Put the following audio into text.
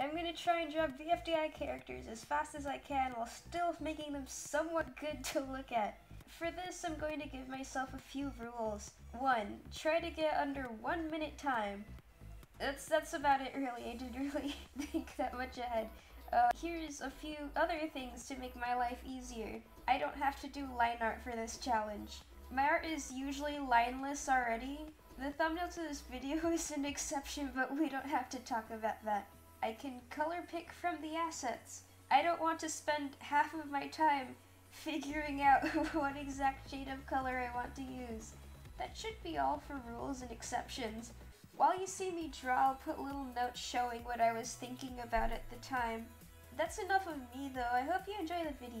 I'm going to try and draw BFDI characters as fast as I can while still making them somewhat good to look at. For this, I'm going to give myself a few rules. 1. Try to get under 1 minute time. That's about it, really. I didn't really think that much ahead. Here's a few other things to make my life easier. I don't have to do line art for this challenge. My art is usually lineless already. The thumbnail to this video is an exception, but we don't have to talk about that. I can color pick from the assets. I don't want to spend half of my time figuring out what exact shade of color I want to use. That should be all for rules and exceptions. While you see me draw, I'll put little notes showing what I was thinking about at the time. That's enough of me though, I hope you enjoy the video.